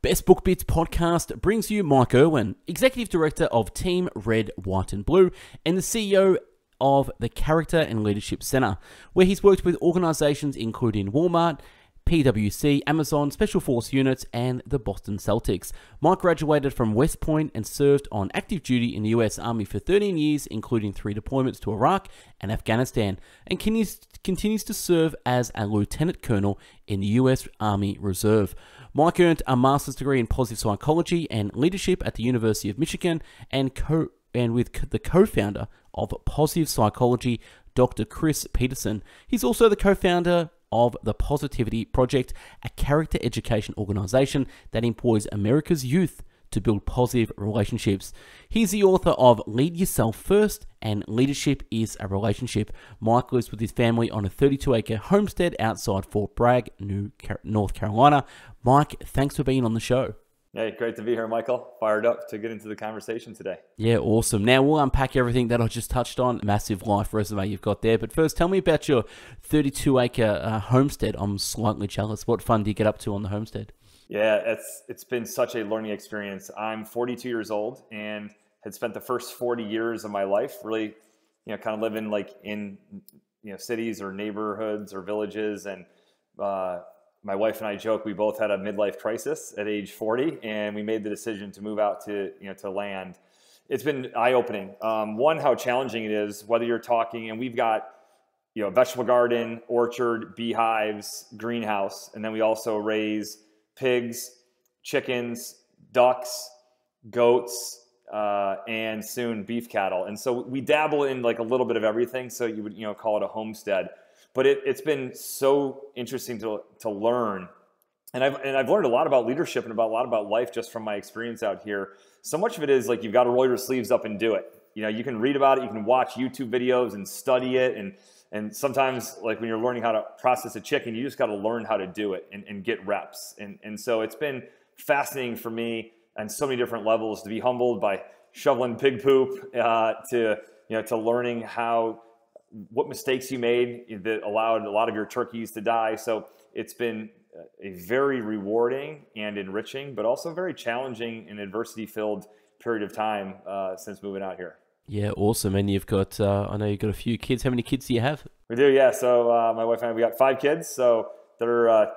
Best Book Bits podcast brings you Mike Erwin, Executive Director of Team Red, White and Blue, and the CEO of the Character and Leadership Center, where he's worked with organizations including Walmart, PwC, Amazon, Special Force Units, and the Boston Celtics. Mike graduated from West Point and served on active duty in the US Army for 13 years, including 3 deployments to Iraq and Afghanistan, and continues to serve as a Lieutenant Colonel in the US Army Reserve. Mike earned a Master's degree in Positive Psychology and Leadership at the University of Michigan and with the co-founder of Positive Psychology, Dr. Chris Peterson. He's also the co-founder of the Positivity Project, a character education organization that employs America's youth to build positive relationships. He's the author of Lead Yourself First and Leadership is a Relationship. Mike lives with his family on a 32-acre homestead outside Fort Bragg, North Carolina. Mike, thanks for being on the show. Hey, great to be here, Michael. Fired up to get into the conversation today. Yeah, awesome. Now we'll unpack everything that I just touched on. Massive life resume you've got there. But first, tell me about your 32-acre homestead. I'm slightly jealous. What fun do you get up to on the homestead? Yeah, it's been such a learning experience. I'm 42 years old and had spent the first 40 years of my life really, kind of living like in, cities or neighborhoods or villages. And my wife and I joke, we both had a midlife crisis at age 40, and we made the decision to move out to, to land. It's been eye-opening. One, how challenging it is, whether you're talking, and we've got, a vegetable garden, orchard, beehives, greenhouse, and then we also raise pigs, chickens, ducks, goats, and soon beef cattle. And so we dabble in like a little bit of everything. So you would, call it a homestead. But it's been so interesting to learn, and I've learned a lot about leadership and a lot about life just from my experience out here. So much of it is like you've got to roll your sleeves up and do it. You can read about it, you can watch YouTube videos and study it, and sometimes like when you're learning how to process a chicken, you just got to learn how to do it and get reps. And so it's been fascinating for me on so many different levels, to be humbled by shoveling pig poop to learning how. What mistakes you made that allowed a lot of your turkeys to die. So it's been a very rewarding and enriching, but also very challenging and adversity-filled period of time since moving out here. Yeah, awesome. And you've got, I know you've got a few kids. How many kids do you have? We do, yeah. So my wife and I, we got 5 kids. So they're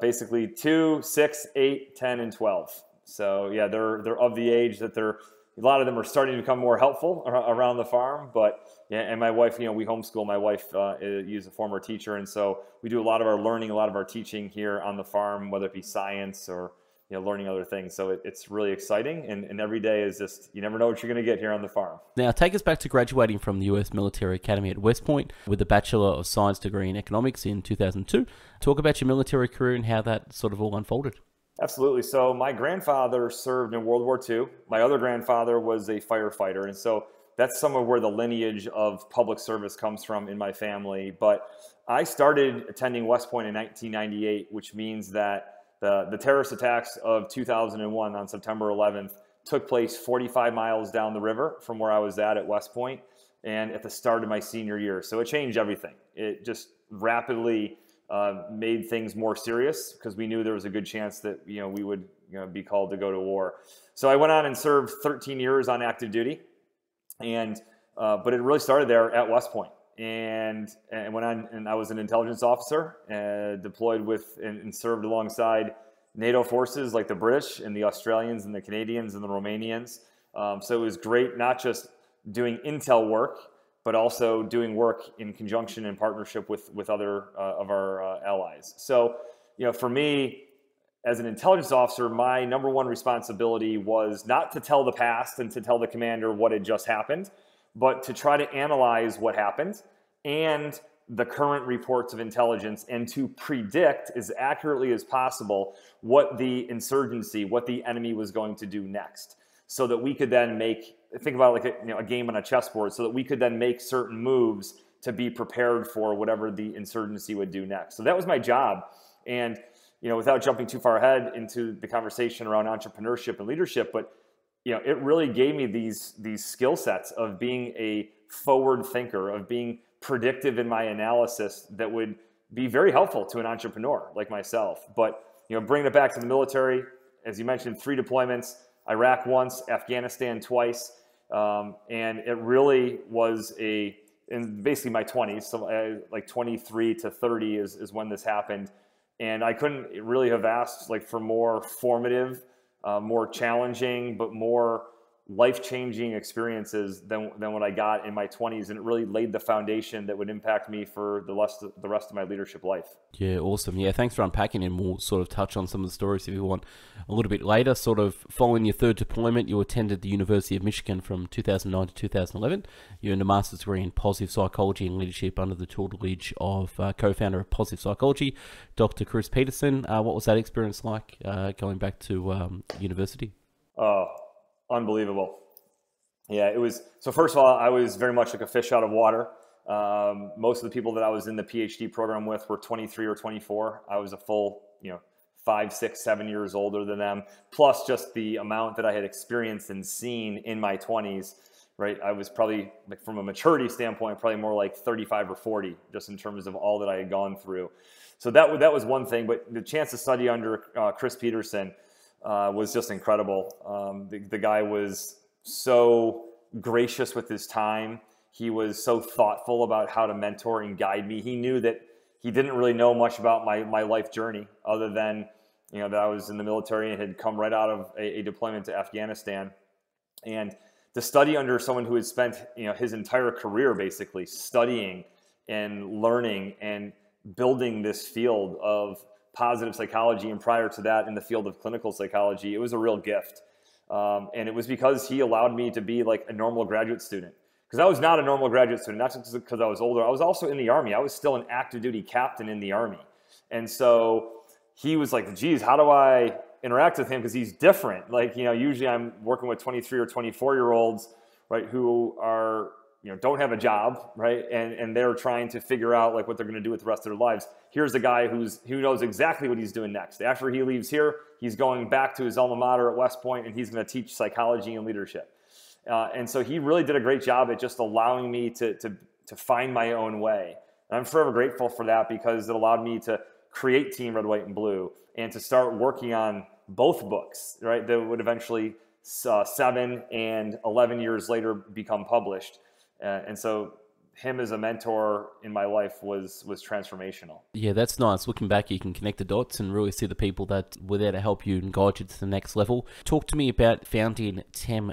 basically 2, 6, 8, 10, and 12. So yeah, they're of the age that they're. A lot of them are starting to become more helpful around the farm, but yeah. And my wife, we homeschool. My wife is a former teacher, and so we do a lot of our learning, a lot of our teaching here on the farm, whether it be science or learning other things. So it's really exciting, and every day is just, you never know what you're going to get here on the farm. Now, take us back to graduating from the U.S. Military Academy at West Point with a Bachelor of Science degree in Economics in 2002. Talk about your military career and how that sort of all unfolded. Absolutely. So my grandfather served in World War II. My other grandfather was a firefighter. And so that's some of where the lineage of public service comes from in my family. But I started attending West Point in 1998, which means that the terrorist attacks of 2001 on September 11th took place 45 miles down the river from where I was at West Point and at the start of my senior year. So it changed everything. It just rapidly made things more serious because we knew there was a good chance that we would be called to go to war. So I went on and served 13 years on active duty, and but it really started there at West Point, and went on, and I was an intelligence officer, deployed with and served alongside NATO forces like the British and the Australians and the Canadians and the Romanians. So it was great not just doing intel work, but also doing work in conjunction and partnership with other of our allies. So, for me, as an intelligence officer, my number one responsibility was not to tell the past and to tell the commander what had just happened, but to try to analyze what happened and the current reports of intelligence, and to predict as accurately as possible what the insurgency, what the enemy was going to do next, so that we could then make, think about it like a game on a chessboard, so that we could then make certain moves to be prepared for whatever the insurgency would do next. So that was my job. And without jumping too far ahead into the conversation around entrepreneurship and leadership, but it really gave me these skill sets of being a forward thinker, of being predictive in my analysis that would be very helpful to an entrepreneur like myself. But you know, bringing it back to the military, as you mentioned, 3 deployments, Iraq once, Afghanistan twice. And it really was in basically my 20s, so like 23 to 30 is when this happened. And I couldn't really have asked like for more formative, more challenging, but more life-changing experiences than what I got in my 20s. And it really laid the foundation that would impact me for the rest of my leadership life. Yeah, awesome. Yeah, thanks for unpacking, and we'll sort of touch on some of the stories if you want a little bit later. Sort of following your 3rd deployment, you attended the University of Michigan from 2009 to 2011. You earned a master's degree in positive psychology and leadership under the tutelage of co-founder of Positive Psychology, Dr. Chris Peterson. What was that experience like going back to university? Unbelievable. Yeah, it was. So first of all, I was very much like a fish out of water. Most of the people that I was in the PhD program with were 23 or 24. I was a full, 5, 6, 7 years older than them. Plus just the amount that I had experienced and seen in my 20s, right? I was probably, like, from a maturity standpoint, probably more like 35 or 40, just in terms of all that I had gone through. So that was one thing. But the chance to study under Chris Peterson was just incredible. The guy was so gracious with his time. He was so thoughtful about how to mentor and guide me. He knew that he didn't really know much about my life journey, other than, that I was in the military and had come right out of a deployment to Afghanistan. And to study under someone who had spent, his entire career basically studying and learning and building this field of positive psychology, and prior to that in the field of clinical psychology, it was a real gift. And it was because he allowed me to be like a normal graduate student, because I was not a normal graduate student, not just because I was older. I was also in the Army. I was still an active duty captain in the Army. And so he was like, geez, how do I interact with him? Because he's different. Like, usually I'm working with 23 or 24 year olds, right, who are, don't have a job, right? And they're trying to figure out like what they're going to do with the rest of their lives. Here's a guy who knows exactly what he's doing next. After he leaves here, he's going back to his alma mater at West Point, and he's going to teach psychology and leadership. And so he really did a great job at just allowing me to find my own way. And I'm forever grateful for that, because it allowed me to create Team Red, White and Blue and to start working on both books, right? That would eventually 7 and 11 years later become published. And so him as a mentor in my life was transformational. Yeah, that's nice. Looking back, you can connect the dots and really see the people that were there to help you and guide you to the next level. Talk to me about founding Team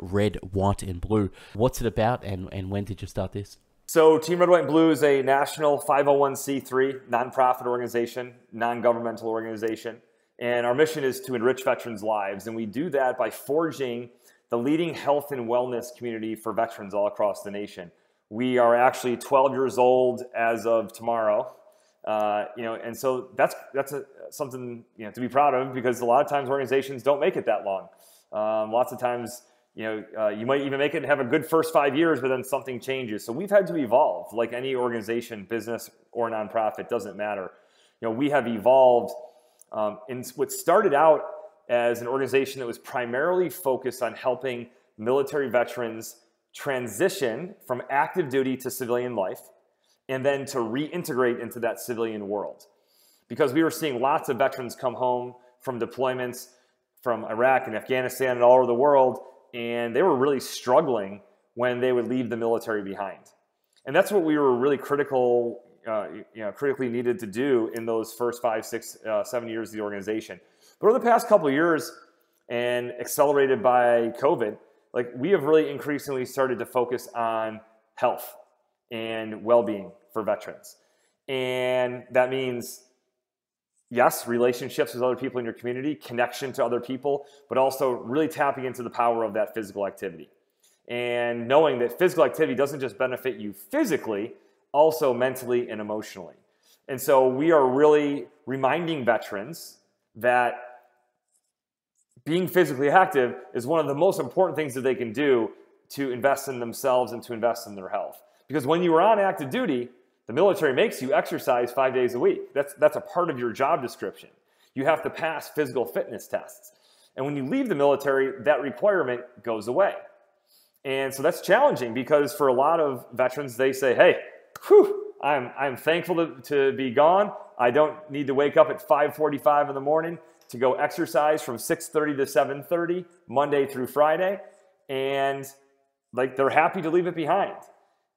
Red, White and Blue. What's it about, and when did you start this? So Team Red, White and Blue is a national 501c3 nonprofit organization, non-governmental organization. And our mission is to enrich veterans' lives. And we do that by forging the leading health and wellness community for veterans all across the nation. We are actually 12 years old as of tomorrow, and so that's something to be proud of, because a lot of times organizations don't make it that long. Lots of times, you might even make it and have a good first 5 years, but then something changes. So we've had to evolve, like any organization, business or nonprofit, doesn't matter. We have evolved in what started out as an organization that was primarily focused on helping military veterans transition from active duty to civilian life, and then to reintegrate into that civilian world. Because we were seeing lots of veterans come home from deployments from Iraq and Afghanistan and all over the world, and they were really struggling when they would leave the military behind. And that's what we were really critically needed to do in those first 5, 6, 7 years of the organization. But over the past couple of years, and accelerated by COVID, like, we have really increasingly started to focus on health and well-being for veterans. And that means, yes, relationships with other people in your community, connection to other people, but also really tapping into the power of that physical activity. And knowing that physical activity doesn't just benefit you physically, also mentally and emotionally. And so we are really reminding veterans that being physically active is one of the most important things that they can do to invest in themselves and to invest in their health. Because when you are on active duty, the military makes you exercise 5 days a week. That's a part of your job description. You have to pass physical fitness tests. And when you leave the military, that requirement goes away. And so that's challenging, because for a lot of veterans, they say, hey, whew, I'm thankful to be gone. I don't need to wake up at 5:45 in the morning to go exercise from 6:30 to 7:30, Monday through Friday. And like, they're happy to leave it behind.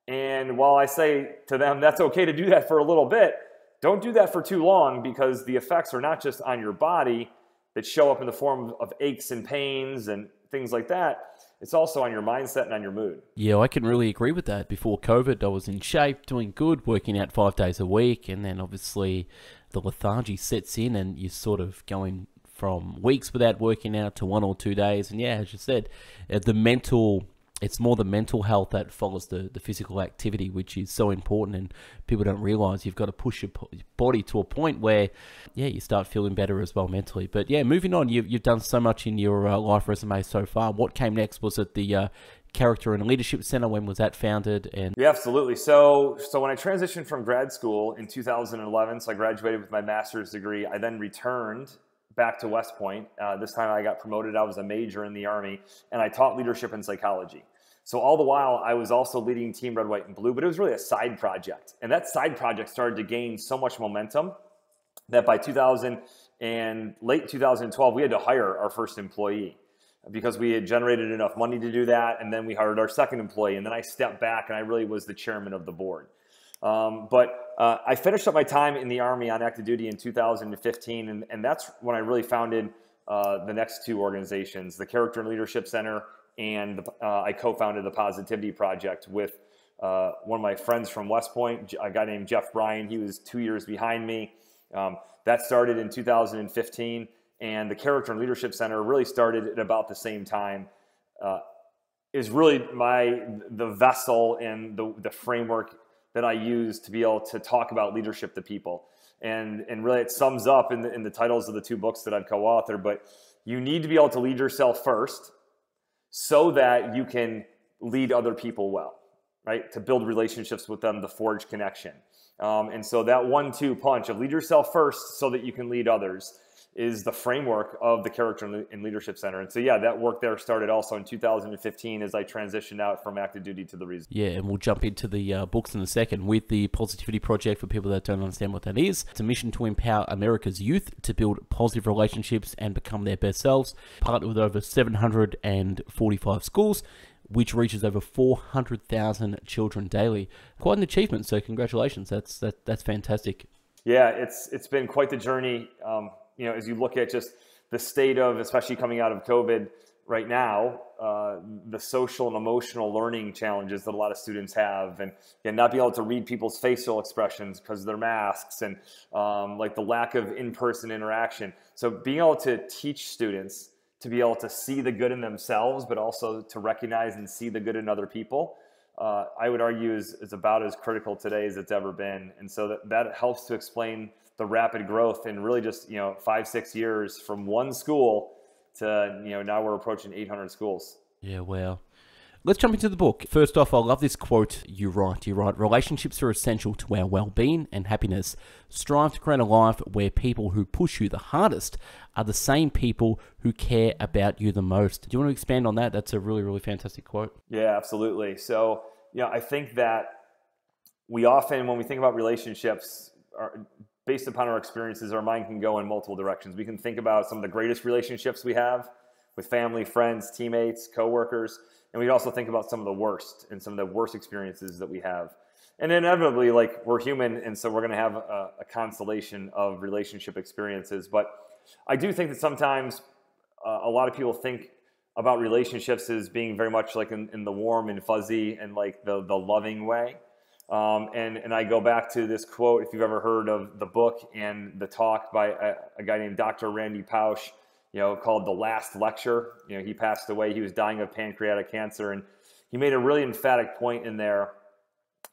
And while I say to them, that's okay to do that for a little bit, don't do that for too long, because the effects are not just on your body that show up in the form of aches and pains and things like that. It's also on your mindset and on your mood. Yeah, I can really agree with that. Before COVID, I was in shape, doing good, working out 5 days a week. And then obviously the lethargy sets in and you're sort of going from weeks without working out to 1 or 2 days. And yeah, as you said, the mental, it's more the mental health that follows the physical activity, which is so important. And people don't realize you've got to push your body to a point where, yeah, you start feeling better as well mentally. But yeah, moving on, you've done so much in your life resume so far. What came next? Was it the Character and Leadership Center? When was that founded? And yeah, absolutely. So when I transitioned from grad school in 2011, so I graduated with my master's degree, I then returned back to West Point. This time I got promoted. I was a major in the Army, and I taught leadership and psychology. So all the while, I was also leading Team Red, White and Blue, but it was really a side project. And that side project started to gain so much momentum that by late 2012, we had to hire our first employee because we had generated enough money to do that. And then we hired our second employee. And then I stepped back and I really was the chairman of the board. I finished up my time in the Army on active duty in 2015. And that's when I really founded the next two organizations, the Character and Leadership Center, and I co-founded the Positivity Project with one of my friends from West Point, a guy named Jeff Bryan. He was 2 years behind me. That started in 2015, and the Character and Leadership Center really started at about the same time. Is really the vessel and the framework that I use to be able to talk about leadership to people. And really it sums up in the titles of the two books that I've co-authored, but you need to be able to lead yourself first, so that you can lead other people well, right? To build relationships with them, to forge connection. And so that 1-2 punch of lead yourself first so that you can lead others is the framework of the Character and Leadership Center. And so, yeah, that work there started also in 2015 as I transitioned out from active duty to the reserve. Yeah, and we'll jump into the books in a second with the Positivity Project for people that don't understand what that is. It's a mission to empower America's youth to build positive relationships and become their best selves. Partnered with over 745 schools, which reaches over 400,000 children daily. Quite an achievement, so congratulations. That's fantastic. Yeah, it's been quite the journey. You know, as you look at just the state of, especially coming out of COVID right now, the social and emotional learning challenges that a lot of students have, and not being able to read people's facial expressions because of their masks, and like the lack of in-person interaction. So being able to teach students to be able to see the good in themselves, but also to recognize and see the good in other people, I would argue is about as critical today as it's ever been. And so that helps to explain the rapid growth in really just, 5-6 years from one school to, now we're approaching 800 schools. Yeah, wow. Let's jump into the book. First off, I love this quote you write. You write, relationships are essential to our well-being and happiness. Strive to create a life where people who push you the hardest are the same people who care about you the most. Do you want to expand on that? That's a really, really fantastic quote. Yeah, absolutely. So, I think that we often, when we think about relationships, based upon our experiences, our mind can go in multiple directions. We can think about some of the greatest relationships we have with family, friends, teammates, coworkers, and we also think about some of the worst and some of the worst experiences that we have. And inevitably, like, we're human, and so we're going to have a constellation of relationship experiences. But I do think that sometimes a lot of people think about relationships as being very much like in the warm and fuzzy and like the loving way. And I go back to this quote, if you've ever heard of the book and the talk by a guy named Dr. Randy Pausch, called The Last Lecture. He passed away. He was dying of pancreatic cancer. And he made a really emphatic point in there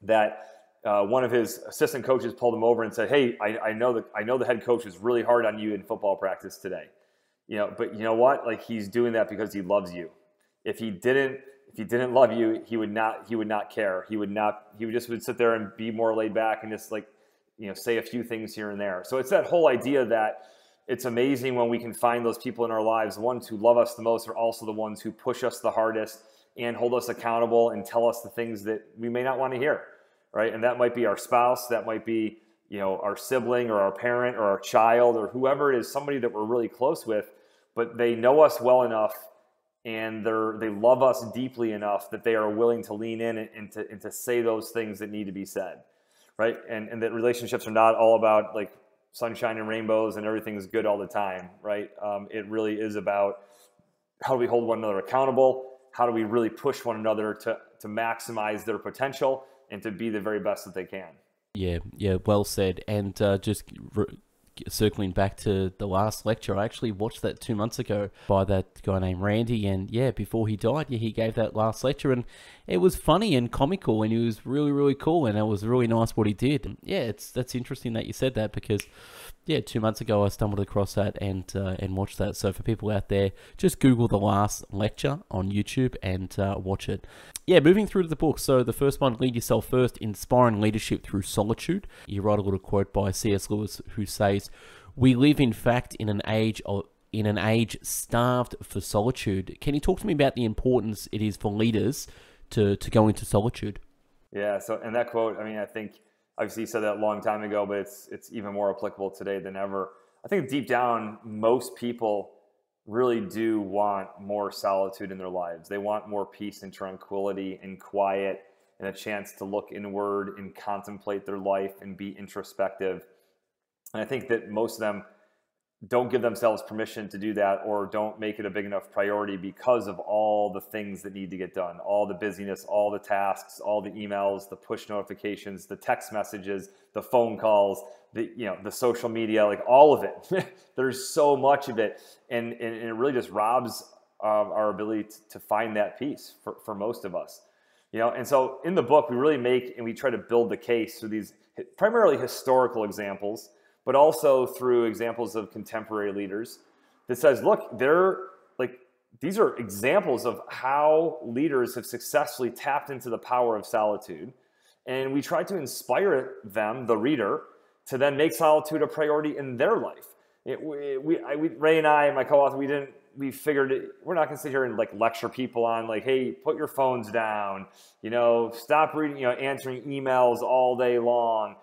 that one of his assistant coaches pulled him over and said, hey, I know the head coach is really hard on you in football practice today. But you know what? Like, he's doing that because he loves you. If he didn't love you, he would not care. He would just sit there and be more laid back and just, like, say a few things here and there. So it's that whole idea that it's amazing when we can find those people in our lives. The ones who love us the most are also the ones who push us the hardest and hold us accountable and tell us the things that we may not want to hear, right? And that might be our spouse, that might be you know, our sibling or our parent or our child or whoever it is, somebody that we're really close with, but they know us well enough and they love us deeply enough that they are willing to lean in and to say those things that need to be said, right? And that relationships are not all about like sunshine and rainbows and everything's good all the time, right? It really is about how do we hold one another accountable? How do we really push one another to maximize their potential and to be the very best that they can? Yeah, yeah, well said. And just circling back to The Last Lecture, I actually watched that 2 months ago by that guy named Randy, and yeah, before he died, yeah, he gave that last lecture, and it was funny and comical, and he was really, really cool, and it was really nice what he did. And yeah, that's interesting that you said that, because yeah, 2 months ago I stumbled across that and watched that. So for people out there, just Google The Last Lecture on YouTube and watch it. Yeah, moving through to the book. So the first one, Lead Yourself First, Inspiring Leadership Through Solitude. You write a little quote by C. S. Lewis who says, "We live, in fact, in an age starved for solitude." Can you talk to me about the importance it is for leaders to go into solitude? Yeah, so and that quote, I mean, I think obviously you said that a long time ago, but it's even more applicable today than ever. I think deep down, most people really do want more solitude in their lives. They want more peace and tranquility and quiet and a chance to look inward and contemplate their life and be introspective. And I think that most of them don't give themselves permission to do that or don't make it a big enough priority because of all the things that need to get done, all the busyness, all the tasks, all the emails, the push notifications, the text messages, the phone calls, the social media, like all of it. There's so much of it. And it really just robs our ability to find that peace for most of us. And so in the book, we really make and we try to build the case through these primarily historical examples, but also through examples of contemporary leaders that says, look, these are examples of how leaders have successfully tapped into the power of solitude. And we try to inspire them, the reader, to then make solitude a priority in their life. Ray and I, my co-author, we're not gonna sit here and like lecture people on like, hey, put your phones down, stop reading, answering emails all day long.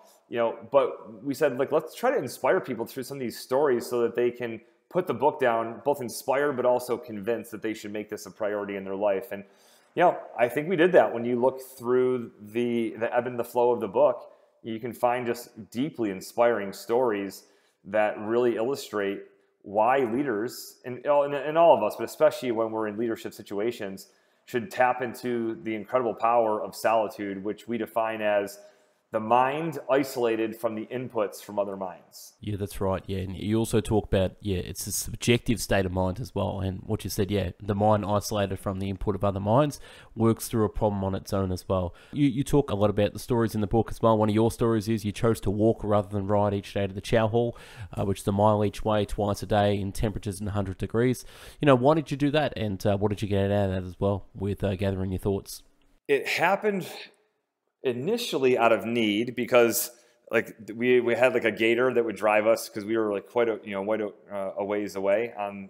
But we said, like, let's try to inspire people through some of these stories so that they can put the book down, both inspired, but also convinced that they should make this a priority in their life. And, I think we did that. When you look through the ebb and the flow of the book, you can find just deeply inspiring stories that really illustrate why leaders, and all of us, but especially when we're in leadership situations, should tap into the incredible power of solitude, which we define as the mind isolated from the inputs from other minds. Yeah, that's right. Yeah, and you also talk about, yeah, it's a subjective state of mind as well. And what you said, yeah, the mind isolated from the input of other minds works through a problem on its own as well. You talk a lot about the stories in the book as well. One of your stories is you chose to walk rather than ride each day to the Chow Hall, which is a mile each way, twice a day, in temperatures in 100 degrees. Why did you do that? And what did you get out of that as well with gathering your thoughts? It happened initially out of need, because like we had like a gator that would drive us, because we were like quite a ways away on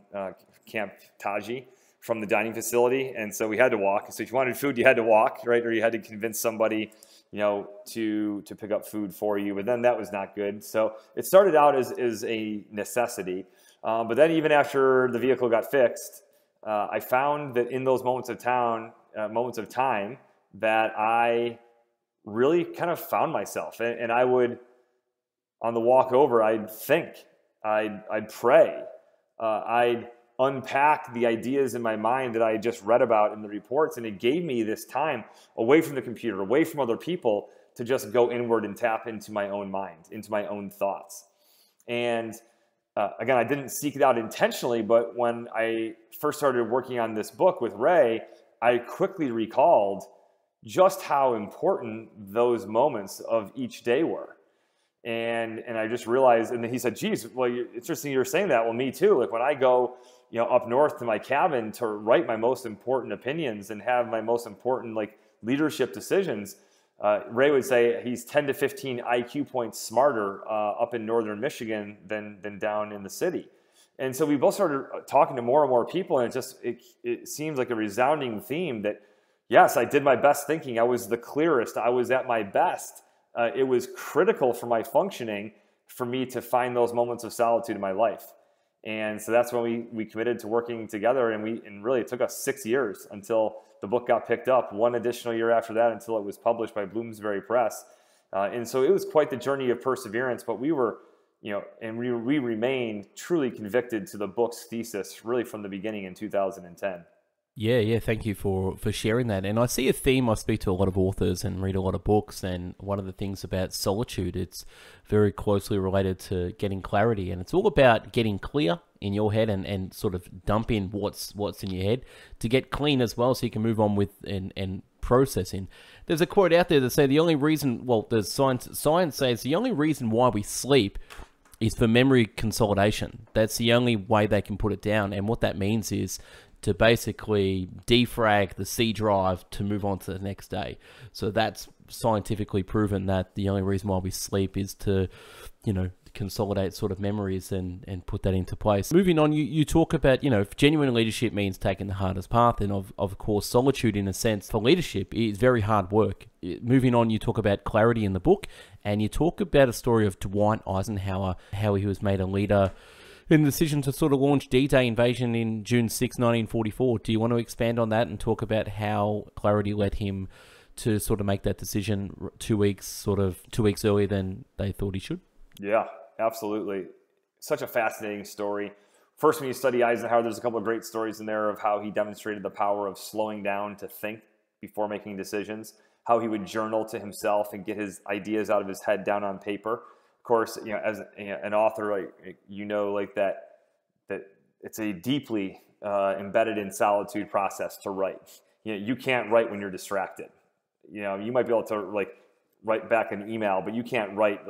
Camp Taji from the dining facility, and so we had to walk. So if you wanted food, you had to walk, right? Or you had to convince somebody, to pick up food for you. But then that was not good. So it started out as a necessity, but then even after the vehicle got fixed, I found that in those moments of time, that I really kind of found myself, and I would, on the walk over, I'd think, I'd pray, I'd unpack the ideas in my mind that I just read about in the reports, and it gave me this time away from the computer, away from other people, to just go inward and tap into my own mind, into my own thoughts. And again, I didn't seek it out intentionally, but when I first started working on this book with Ray, I quickly recalled just how important those moments of each day were. And I just realized, and then he said, geez, well, it's interesting you're saying that. Well, me too. Like when I go, up north to my cabin to write my most important opinions and have my most important like leadership decisions, Ray would say he's 10 to 15 IQ points smarter up in northern Michigan than down in the city. And so we both started talking to more and more people, and it seems like a resounding theme that yes, I did my best thinking. I was the clearest. I was at my best it was critical for my functioning for me to find those moments of solitude in my life. And so that's when we committed to working together, and really it took us 6 years until the book got picked up, one additional year after that until it was published by Bloomsbury Press. And so it was quite the journey of perseverance, but we were, and we remained truly convicted to the book's thesis really from the beginning in 2010. Yeah. Thank you for sharing that. And I see a theme. I speak to a lot of authors and read a lot of books. And one of the things about solitude, it's very closely related to getting clarity. And it's all about getting clear in your head and sort of dump in what's in your head to get clean as well, so you can move on with and processing. There's a quote out there that say the only reason, well, there's science says the only reason why we sleep is for memory consolidation. That's the only way they can put it down. And what that means is to basically defrag the C drive to move on to the next day. So that's scientifically proven that the only reason why we sleep is to, consolidate sort of memories and put that into place. Moving on, you talk about, genuine leadership means taking the hardest path, and of course solitude in a sense for leadership is very hard work. Moving on, you talk about clarity in the book, and you talk about a story of Dwight Eisenhower, how he was made a leader in the decision to sort of launch D-Day invasion in June 6, 1944. Do you want to expand on that and talk about how clarity led him to sort of make that decision two weeks earlier than they thought he should? Yeah, absolutely. Such a fascinating story. First, when you study Eisenhower, there's a couple of great stories in there of how he demonstrated the power of slowing down to think before making decisions, how he would journal to himself and get his ideas out of his head down on paper. Course, as an author, that it's a deeply embedded in solitude process to write. You can't write when you're distracted. You might be able to write back an email, but you can't write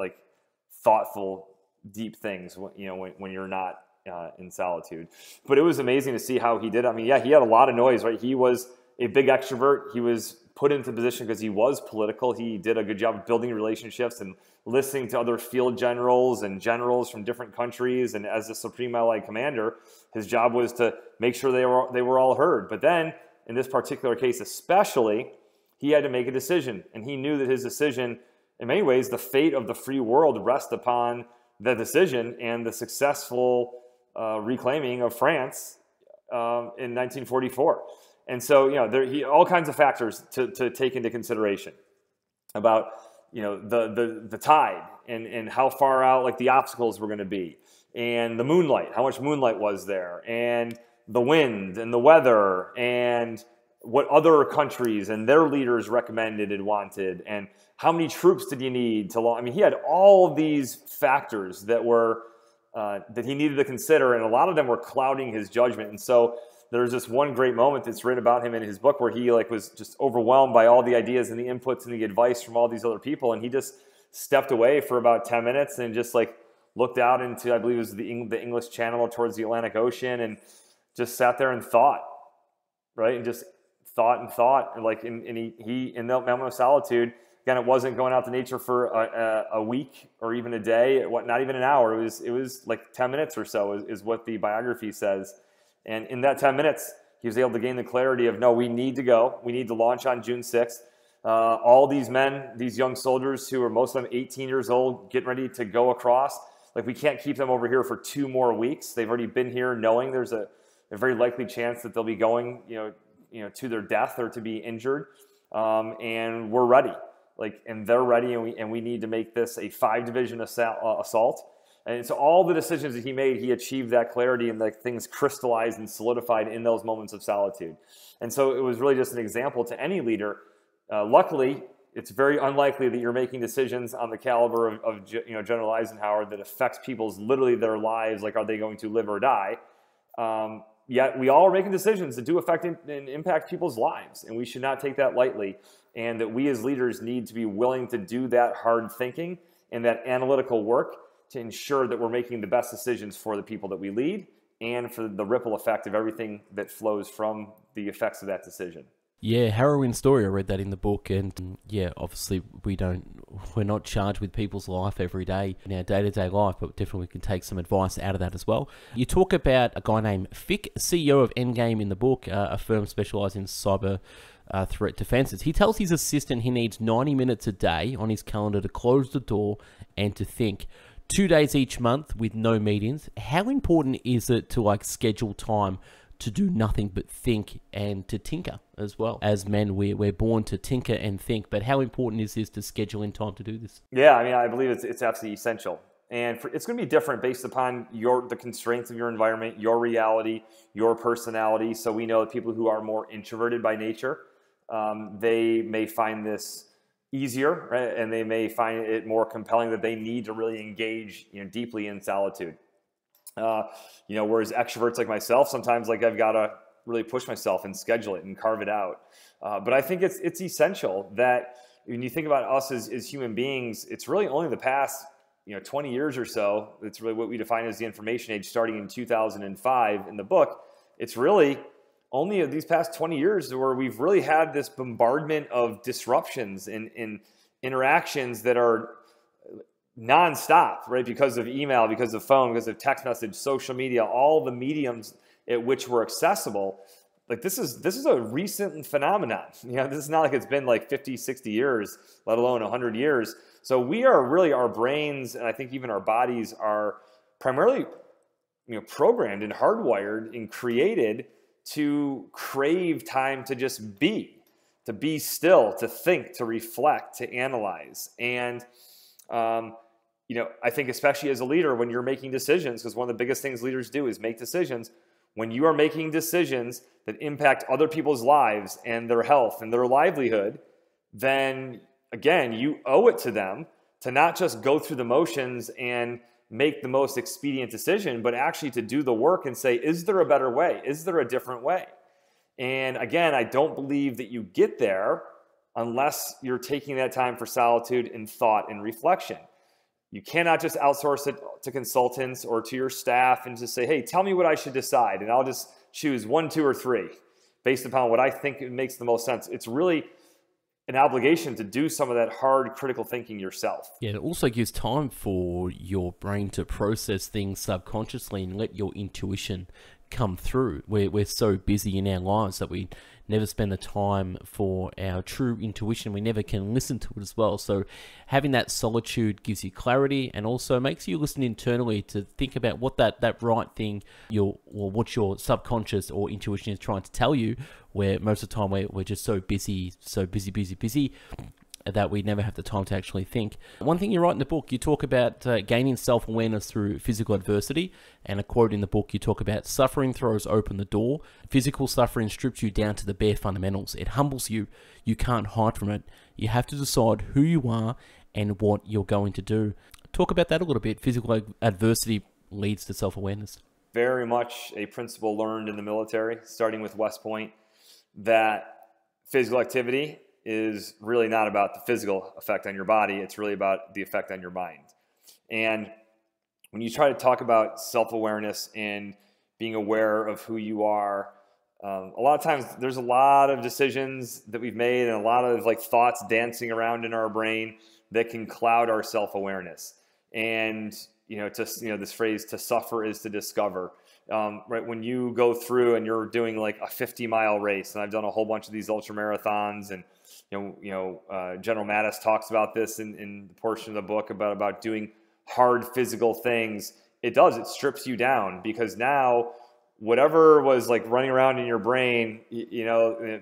thoughtful, deep things when you're not in solitude. But it was amazing to see how he did. I mean, yeah, he had a lot of noise, right? He was a big extrovert. He was put into position because he was political. He did a good job of building relationships and listening to other field generals and generals from different countries. And as the Supreme Allied Commander, his job was to make sure they were all heard. But then, in this particular case especially, he had to make a decision. And he knew that his decision, in many ways, the fate of the free world rests upon the decision and the successful reclaiming of France in 1944. And so, all kinds of factors to take into consideration about, the tide and how far out, the obstacles were going to be, and the moonlight, how much moonlight was there, and the wind and the weather, and what other countries and their leaders recommended and wanted, and how many troops did you need to launch. I mean, he had all of these factors that were, that he needed to consider, and a lot of them were clouding his judgment. And so, there's this one great moment that's written about him in his book where he was just overwhelmed by all the ideas and the inputs and the advice from all these other people. And he just stepped away for about 10 minutes and just looked out into, I believe it was the English Channel towards the Atlantic Ocean, and just sat there and thought, right? And just thought. And he in that moment of solitude, again, it wasn't going out to nature for a week or even a day, not even an hour. It was 10 minutes or so is what the biography says. And in that 10 minutes, he was able to gain the clarity of, no, we need to go. We need to launch on June 6th. All these men, these young soldiers who are most of them 18 years old, getting ready to go across. We can't keep them over here for 2 more weeks. They've already been here knowing there's a very likely chance that they'll be going, to their death or to be injured. And we're ready. And they're ready, and we need to make this a 5-division assault. And so all the decisions that he made, he achieved that clarity, and things crystallized and solidified in those moments of solitude. And so it was really just an example to any leader. Luckily, it's very unlikely that you're making decisions on the caliber of General Eisenhower that affects people's literally their lives, are they going to live or die? Yet we all are making decisions that do affect and impact people's lives, and we should not take that lightly. And that we as leaders need to be willing to do that hard thinking and that analytical work to ensure that we're making the best decisions for the people that we lead and for the ripple effect of everything that flows from the effects of that decision. Yeah, harrowing story. I read that in the book, and yeah, obviously we're not charged with people's life every day in our day-to-day life, but definitely we can take some advice out of that as well. You talk about a guy named Fick, CEO of Endgame in the book, a firm specialized in cyber threat defenses. He tells his assistant he needs 90 minutes a day on his calendar to close the door and to think. 2 days each month with no meetings. How important is it to like schedule time to do nothing but think and to tinker as well? As men, we're born to tinker and think, but how important is this to schedule in time to do this? Yeah, I mean, I believe it's absolutely essential. And it's going to be different based upon the constraints of your environment, your reality, your personality. So we know that people who are more introverted by nature, they may find this easier, right? And they may find it more compelling that they need to really engage, deeply in solitude. Whereas extroverts like myself, sometimes like I've got to really push myself and schedule it and carve it out. But I think it's essential that when you think about us as human beings, it's really only the past 20 years or so. It's really what we define as the information age, starting in 2005 in the book. It's really only of these past 20 years where we've really had this bombardment of disruptions and interactions that are nonstop, right? Because of email, because of phone, because of text message, social media, all the mediums at which we're accessible. Like this is a recent phenomenon. This is not like it's been like 50, 60 years, let alone 100 years. So we are really, our brains, and I think even our bodies are primarily, programmed and hardwired and created to crave time to just be, to be still, to think, to reflect, to analyze. And, I think especially as a leader, when you're making decisions, because one of the biggest things leaders do is make decisions. When you are making decisions that impact other people's lives and their health and their livelihood, then again, you owe it to them to not just go through the motions and make the most expedient decision, but actually to do the work and say, is there a better way? Is there a different way? And again, I don't believe that you get there unless you're taking that time for solitude and thought and reflection. You cannot just outsource it to consultants or to your staff and just say, hey, tell me what I should decide, and I'll just choose 1, 2, or 3 based upon what I think makes the most sense. It's really an obligation to do some of that hard critical thinking yourself. Yeah, it also gives time for your brain to process things subconsciously and let your intuition come through. We're so busy in our lives that we never spend the time for our true intuition. We never can listen to it as well. So having that solitude gives you clarity and also makes you listen internally to think about what that right thing what your subconscious or intuition is trying to tell you, where most of the time we're just so busy that we never have the time to actually think. One thing you write in the book, you talk about gaining self-awareness through physical adversity, and a quote in the book, you talk about suffering throws open the door. Physical suffering strips you down to the bare fundamentals. It humbles you. You can't hide from it. You have to decide who you are and what you're going to do. Talk about that a little bit. Physical adversity leads to self-awareness. Very much a principle learned in the military, starting with West Point, that physical activity is really not about the physical effect on your body. It's really about the effect on your mind. And when you try to talk about self-awareness and being aware of who you are, a lot of times there's a lot of decisions that we've made and a lot of like thoughts dancing around in our brain that can cloud our self-awareness. And this phrase, to suffer is to discover. Right, when you go through and you're doing like a 50-mile race, and I've done a whole bunch of these ultra marathons, and General Mattis talks about this in the portion of the book about doing hard physical things. It does. It strips you down, because now whatever was like running around in your brain,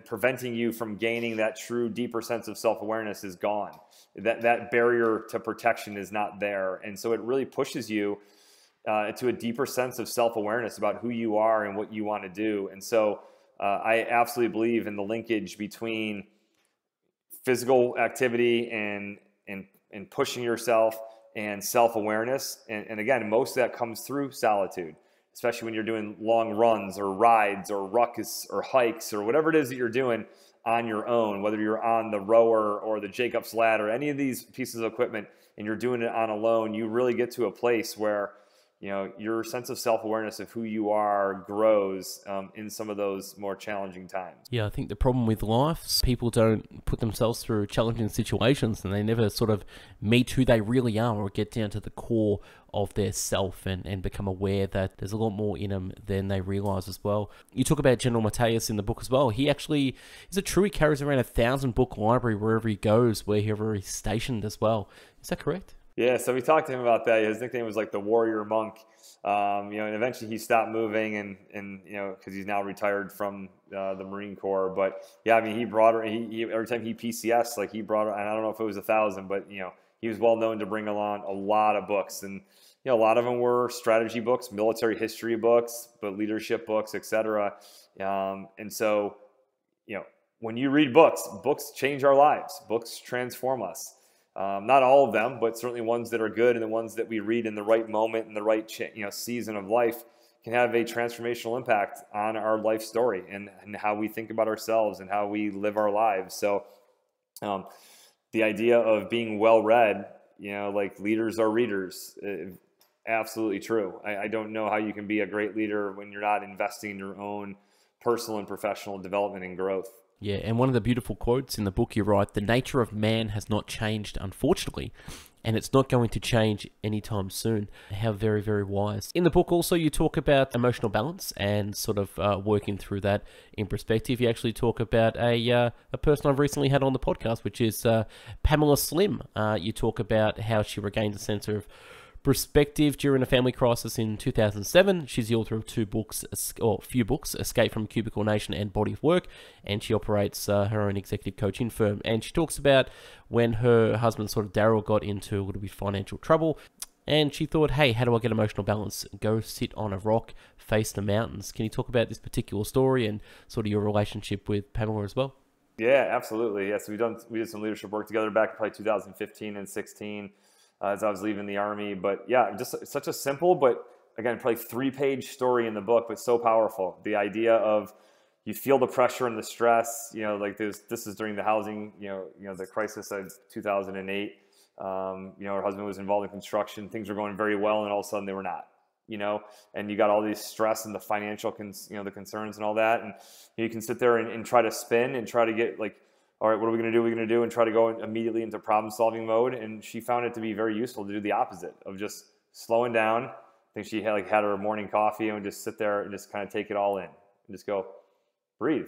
preventing you from gaining that true deeper sense of self-awareness is gone. That barrier to protection is not there. And so it really pushes you to a deeper sense of self-awareness about who you are and what you want to do. And so I absolutely believe in the linkage between physical activity and pushing yourself and self-awareness. And again, most of that comes through solitude, especially when you're doing long runs or rides or ruckus or hikes or whatever it is that you're doing on your own, whether you're on the rower or the Jacob's ladder, any of these pieces of equipment, and you're doing it on alone, you really get to a place where you know, your sense of self-awareness of who you are grows in some of those more challenging times. Yeah, I think the problem with life is people don't put themselves through challenging situations, and they never sort of meet who they really are or get down to the core of their self and become aware that there's a lot more in them than they realize as well. You talk about General Mateus in the book as well. He actually, is it true he carries around 1,000 book library wherever he goes, wherever he's stationed as well? Is that correct? Yeah, so we talked to him about that. His nickname was like the warrior monk, you know, and eventually he stopped moving and you know, because he's now retired from the Marine Corps. But yeah, I mean, he brought, every time he PCS, like he brought, and I don't know if it was 1,000, but you know, he was well known to bring along a lot of books. And you know, a lot of them were strategy books, military history books, but leadership books, etc. And so, you know, when you read books, books change our lives, books transform us. Not all of them, but certainly ones that are good and the ones that we read in the right moment, in the right season of life, can have a transformational impact on our life story and how we think about ourselves and how we live our lives. So the idea of being well-read, you know, like leaders are readers, absolutely true. I don't know how you can be a great leader when you're not investing in your own personal and professional development and growth. Yeah, and one of the beautiful quotes in the book you write, the nature of man has not changed, unfortunately, and it's not going to change anytime soon. How very, very wise. In the book also, you talk about emotional balance and sort of working through that in perspective. You actually talk about a person I've recently had on the podcast, which is Pamela Slim. You talk about how she regained a sense of perspective during a family crisis in 2007. She's the author of a few books, Escape from Cubicle Nation and Body of Work, and she operates her own executive coaching firm. And she talks about when her husband, sort of Darryl, got into a little bit of financial trouble, and she thought, hey, how do I get emotional balance? Go sit on a rock, face the mountains. Can you talk about this particular story and sort of your relationship with Pamela as well? Yeah, absolutely. Yes, we did some leadership work together back in probably 2015 and 16. As I was leaving the Army. But yeah, just such a simple, but again, probably 3-page story in the book, but so powerful. The idea of you feel the pressure and the stress, you know, like this is during the housing, you know, the crisis of 2008, you know, her husband was involved in construction, things were going very well, and all of a sudden they were not, you know, and you got all these stress and the financial, the concerns and all that. And you can sit there and try to spin and try to get like, all right, what are we going to do? We're going to do and try to go immediately into problem-solving mode. And she found it to be very useful to do the opposite of just slowing down. I think she had her morning coffee and would just sit there and just kind of take it all in and just go, breathe,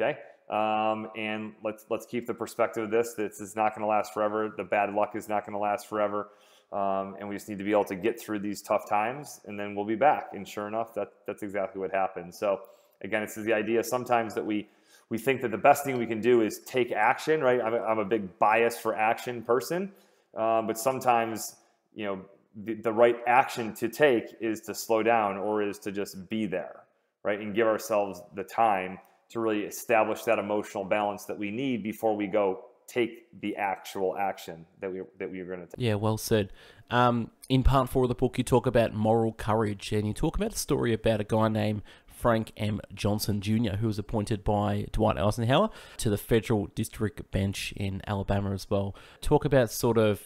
okay? And let's keep the perspective of this. This is not going to last forever. The bad luck is not going to last forever. And we just need to be able to get through these tough times, and then we'll be back. And sure enough, that's exactly what happened. So again, it's the idea sometimes that we think that the best thing we can do is take action, right? I'm a big bias for action person, but sometimes, you know, the right action to take is to slow down or is to just be there, right? And give ourselves the time to really establish that emotional balance that we need before we go take the actual action that we were going to take. Yeah, well said. In part 4 of the book, you talk about moral courage, and you talk about a story about a guy named Frank M. Johnson Jr., who was appointed by Dwight Eisenhower to the federal district bench in Alabama as well. Talk about sort of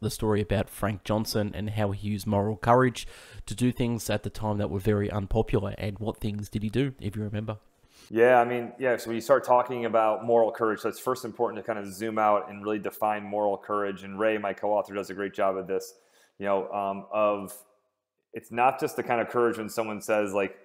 the story about Frank Johnson and how he used moral courage to do things at the time that were very unpopular, and what things did he do, if you remember? Yeah, I mean, yeah, so when you start talking about moral courage, so it's first important to kind of zoom out and really define moral courage. And Ray, my co-author, does a great job of this, you know, it's not just the kind of courage when someone says like,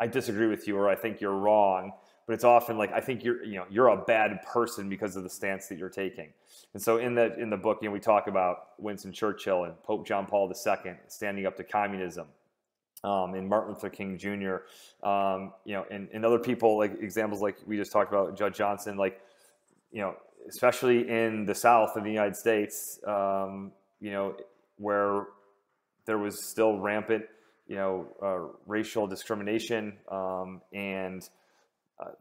I disagree with you, or I think you're wrong, but it's often like, I think you're a bad person because of the stance that you're taking. And so in the book, you know, we talk about Winston Churchill and Pope John Paul II standing up to communism, and Martin Luther King Jr., you know, and other people, like examples like we just talked about Judge Johnson, like, you know, especially in the South of the United States, you know, where there was still rampant, you know, racial discrimination and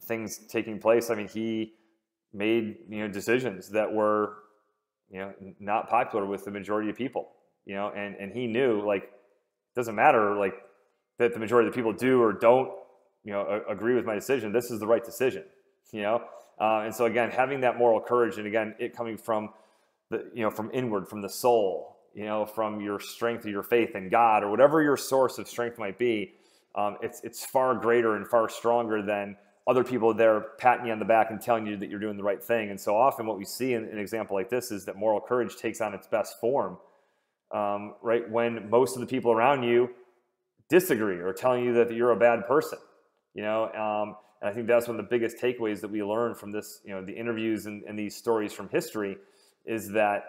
things taking place. I mean, he made, you know, decisions that were, you know, not popular with the majority of people, you know, and he knew, like, it doesn't matter, like, that the majority of the people do or don't, you know, agree with my decision. This is the right decision, you know. And so, again, having that moral courage, and again, it coming from the, you know, from inward, from the soul, you know, from your strength or your faith in God or whatever your source of strength might be, it's far greater and far stronger than other people there patting you on the back and telling you that you're doing the right thing. And so often what we see in an example like this is that moral courage takes on its best form, right? When most of the people around you disagree or telling you that you're a bad person, you know? And I think that's one of the biggest takeaways that we learn from this, you know, the interviews and these stories from history is that,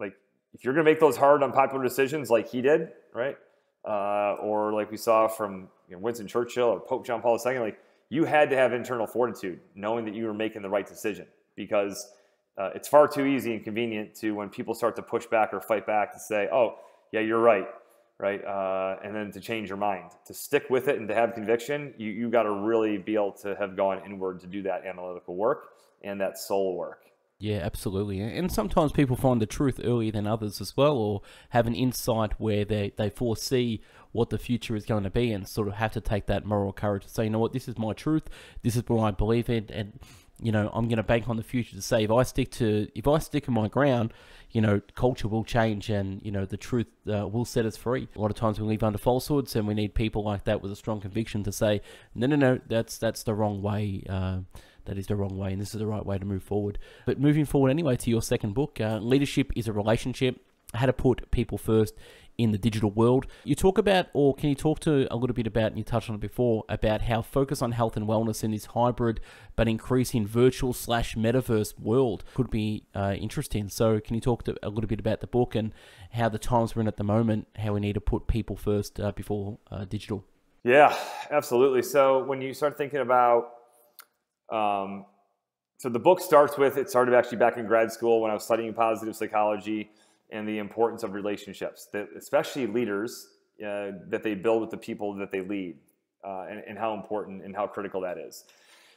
like, if you're going to make those hard, unpopular decisions like he did, right? Or like we saw from, you know, Winston Churchill or Pope John Paul II, like, you had to have internal fortitude, knowing that you were making the right decision, because it's far too easy and convenient to, when people start to push back or fight back, to say, oh, yeah, you're right, right? And then to change your mind. To stick with it and to have conviction, you got to really be able to have gone inward to do that analytical work and that soul work. Yeah, absolutely. And sometimes people find the truth earlier than others as well, or have an insight where they foresee what the future is going to be and sort of have to take that moral courage to say, you know what, this is my truth, this is what I believe in, and, you know, I'm going to bank on the future to say, if I stick to my ground, you know, culture will change and, you know, the truth will set us free. A lot of times we live under falsehoods, and we need people like that with a strong conviction to say, no, that's the wrong way. That is the wrong way, and this is the right way to move forward. But moving forward anyway to your second book, Leadership is a Relationship, How to Put People First in the Digital World. You talk about, or can you talk to a little bit about, and you touched on it before, about how focus on health and wellness in this hybrid but increasing virtual/metaverse world could be interesting. So can you talk to a little bit about the book and how the times we're in at the moment, how we need to put people first before digital? Yeah, absolutely. So when you start thinking about, so the book starts with, it started actually back in grad school when I was studying positive psychology and the importance of relationships, that especially leaders, that they build with the people that they lead, and how important and how critical that is.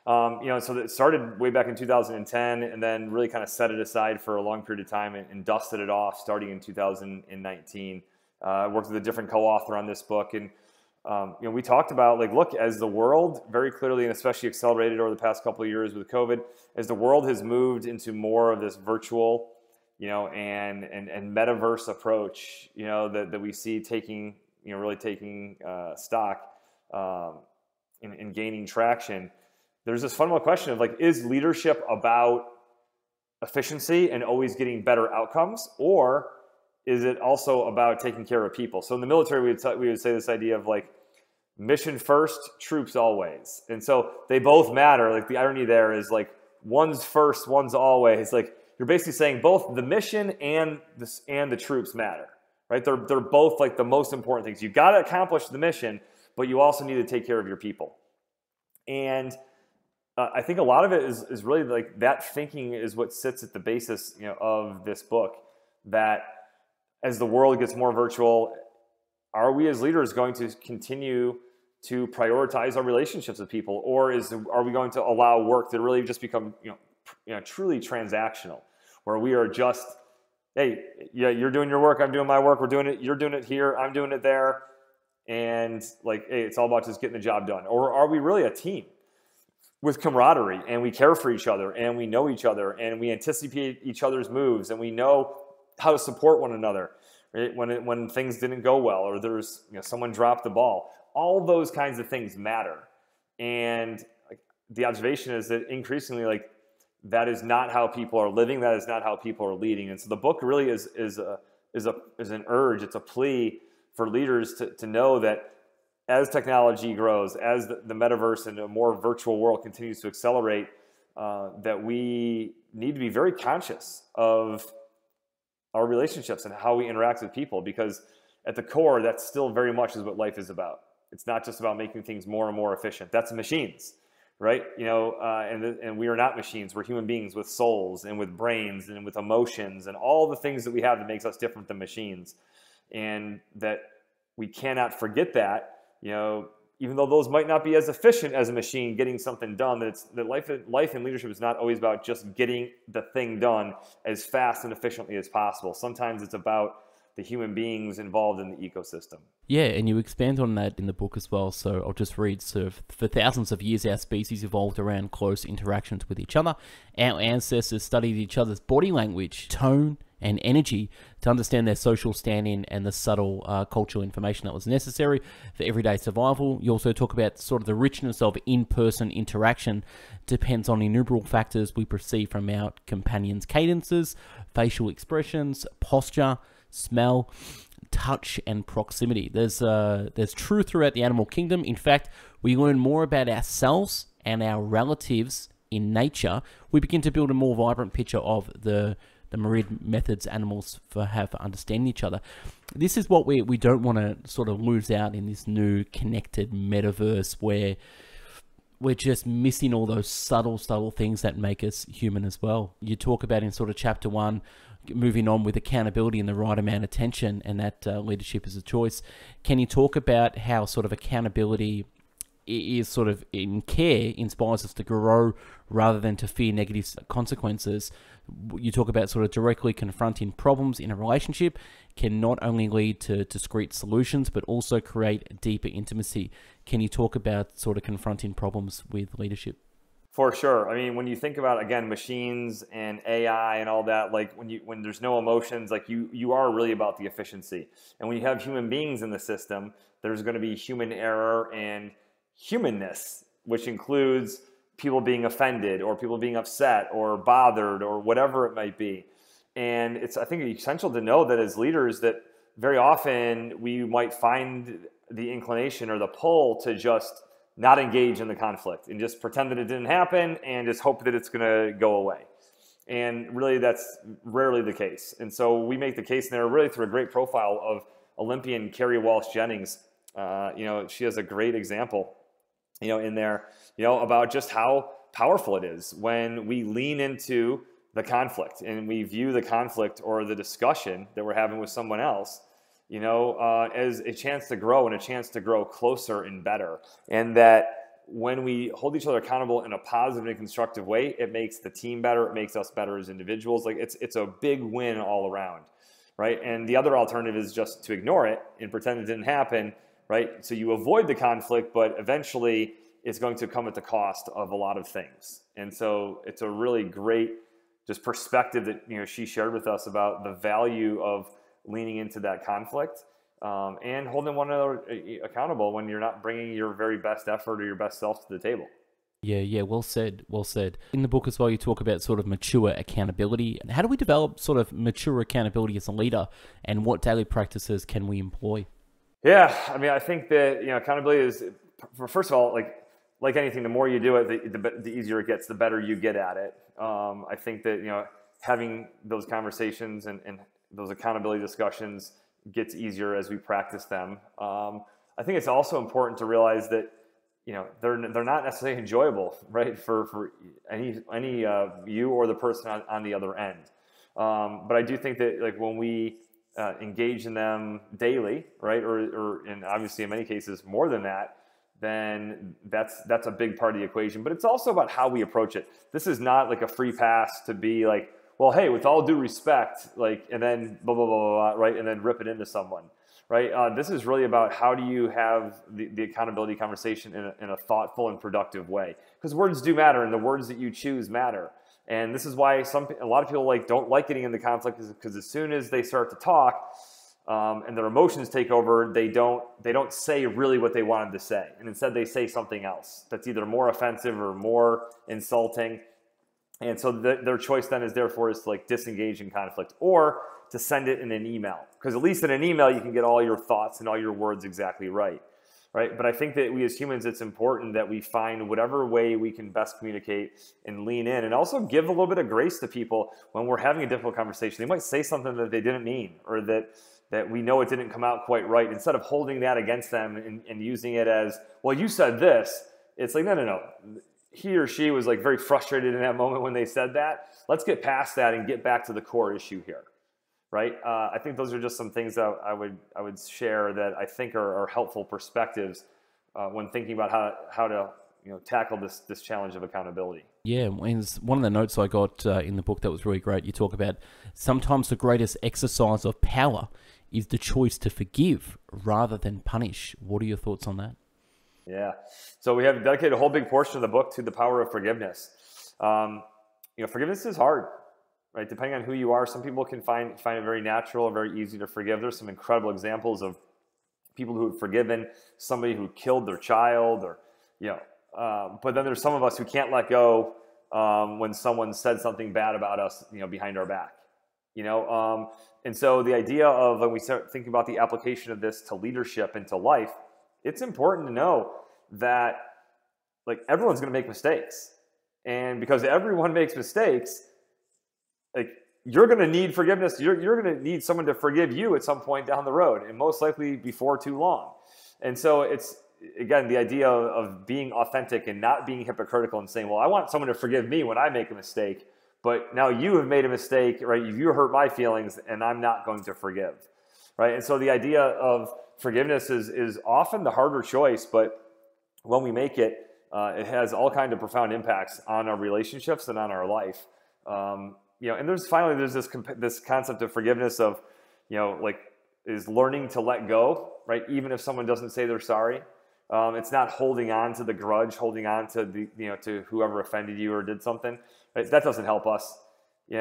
You know, so it started way back in 2010 and then really kind of set it aside for a long period of time and dusted it off starting in 2019. I worked with a different co-author on this book, and you know, we talked about, like, look, as the world very clearly, and especially accelerated over the past couple of years with COVID, as the world has moved into more of this virtual, you know, and metaverse approach, you know, that we see taking, you know, really taking stock and gaining traction. There's this fundamental question of, like, is leadership about efficiency and always getting better outcomes, or is it also about taking care of people? So in the military, we would say this idea of, like, mission first, troops always. And so they both matter. Like, the irony there is, like, one's first, one's always. Like, you're basically saying both the mission and the troops matter, right? They're both, like, the most important things. You got to accomplish the mission, but you also need to take care of your people. And I think a lot of it is really, like, that thinking is what sits at the basis, you know, of this book. That as the world gets more virtual, are we as leaders going to continue to prioritize our relationships with people, or are we going to allow work to really just become, you know, truly transactional, where we are just, hey, yeah, you're doing your work, I'm doing my work, we're doing it, you're doing it here, I'm doing it there, and, like, hey, it's all about just getting the job done? Or are we really a team with camaraderie, and we care for each other, and we know each other, and we anticipate each other's moves, and we know how to support one another, right? When things didn't go well, or there's, you know, someone dropped the ball, all those kinds of things matter. And, like, the observation is that increasingly, like, that is not how people are living. That is not how people are leading. And so the book really is an urge. It's a plea for leaders to know that as technology grows, as the metaverse and a more virtual world continues to accelerate, that we need to be very conscious of our relationships and how we interact with people, because at the core, that's still very much is what life is about. It's not just about making things more and more efficient. That's machines, right? You know, and we are not machines. We're human beings with souls and with brains and with emotions and all the things that we have that makes us different than machines. And that we cannot forget that, you know, even though those might not be as efficient as a machine getting something done, that life and leadership is not always about just getting the thing done as fast and efficiently as possible. Sometimes it's about the human beings involved in the ecosystem. Yeah, and you expand on that in the book as well. So I'll just read, so for thousands of years, our species evolved around close interactions with each other. Our ancestors studied each other's body language, tone, and energy to understand their social standing and the subtle cultural information that was necessary for everyday survival. You also talk about sort of the richness of in-person interaction depends on innumerable factors we perceive from our companions' cadences, facial expressions, posture, smell, touch, and proximity. There's truth throughout the animal kingdom. In fact, we learn more about ourselves and our relatives in nature. We begin to build a more vibrant picture of the myriad methods animals have for understanding each other. This is what we don't want to sort of lose out in this new connected metaverse where we're just missing all those subtle things that make us human as well. You talk about in sort of chapter 1, moving on with accountability and the right amount of tension, and that leadership is a choice. Can you talk about how sort of accountability is sort of in care inspires us to grow rather than to fear negative consequences? You talk about sort of directly confronting problems in a relationship can not only lead to discrete solutions, but also create deeper intimacy. Can you talk about sort of confronting problems with leadership? For sure. I mean, when you think about, again, machines and AI and all that, like when there's no emotions, like you are really about the efficiency. And when you have human beings in the system, there's going to be human error and humanness, which includes people being offended or people being upset or bothered or whatever it might be. And it's, I think, essential to know that as leaders that very often we might find the inclination or the pull to just not engage in the conflict and just pretend that it didn't happen and just hope that it's going to go away. And really that's rarely the case. And so we make the case there really through a great profile of Olympian Carrie Walsh Jennings. You know, she has a great example, you know, in there, you know, about just how powerful it is when we lean into the conflict and we view the conflict or the discussion that we're having with someone else, you know, as a chance to grow and a chance to grow closer and better. And that when we hold each other accountable in a positive and constructive way, it makes the team better. It makes us better as individuals. Like it's a big win all around, right? And the other alternative is just to ignore it and pretend it didn't happen, right? So you avoid the conflict, but eventually it's going to come at the cost of a lot of things. And so it's a really great just perspective that, you know, she shared with us about the value of leaning into that conflict and holding one another accountable when you're not bringing your very best effort or your best self to the table. Yeah, well said, well said. In the book as well, you talk about sort of mature accountability. How do we develop sort of mature accountability as a leader, and what daily practices can we employ? Yeah, I mean, I think that, you know, accountability is, first of all, like anything, the more you do it, the easier it gets, the better you get at it. I think that, you know, having those conversations and those accountability discussions gets easier as we practice them. I think it's also important to realize that, you know, they're not necessarily enjoyable, right, for any you or the person on the other end. But I do think that, like, when we engage in them daily, right, or and obviously in many cases more than that, then that's a big part of the equation. But it's also about how we approach it. This is not like a free pass to be like, well, hey, with all due respect, like, and then blah, blah, blah, blah, right, and then rip it into someone, right? This is really about how do you have the accountability conversation in a thoughtful and productive way, because words do matter, and the words that you choose matter. And this is why a lot of people don't like getting into conflict, because as soon as they start to talk and their emotions take over, they don't say really what they wanted to say, and instead they say something else that's either more offensive or more insulting. And so their choice then is therefore is to disengage in conflict or to send it in an email, because at least in an email you can get all your thoughts and all your words exactly right, right? But I think that we as humans, it's important that we find whatever way we can best communicate and lean in, and also give a little bit of grace to people when we're having a difficult conversation. They might say something that they didn't mean, or that we know it didn't come out quite right. Instead of holding that against them and using it as, well, you said this, it's like, no. He or she was very frustrated in that moment when they said that. Let's get past that and get back to the core issue here, right? I think those are just some things that I would share that I think are helpful perspectives when thinking about how to tackle this challenge of accountability. Yeah, and one of the notes I got in the book that was really great. You talk about sometimes the greatest exercise of power is the choice to forgive rather than punish. What are your thoughts on that? Yeah, so we have dedicated a whole big portion of the book to the power of forgiveness. Forgiveness is hard. right? Depending on who you are, some people can find it very natural and very easy to forgive. There's some incredible examples of people who have forgiven somebody who killed their child, or, you know, but then there's some of us who can't let go when someone said something bad about us, you know, behind our back, you know? And so the idea of when we start thinking about the application of this to leadership and to life, it's important to know that, like, everyone's going to make mistakes. And because everyone makes mistakes, like, you're going to need forgiveness. You're going to need someone to forgive you at some point down the road, and most likely before too long. And so it's, again, the idea of being authentic and not being hypocritical and saying, well, I want someone to forgive me when I make a mistake, but now you have made a mistake, right? You hurt my feelings and I'm not going to forgive, right? And so the idea of forgiveness is often the harder choice, but when we make it, it has all kinds of profound impacts on our relationships and on our life. You know, and there's this concept of forgiveness of, you know, like, is learning to let go, right? Even if someone doesn't say they're sorry, it's not holding on to the grudge, holding on to the, you know, to whoever offended you or did something. Right? That doesn't help us. You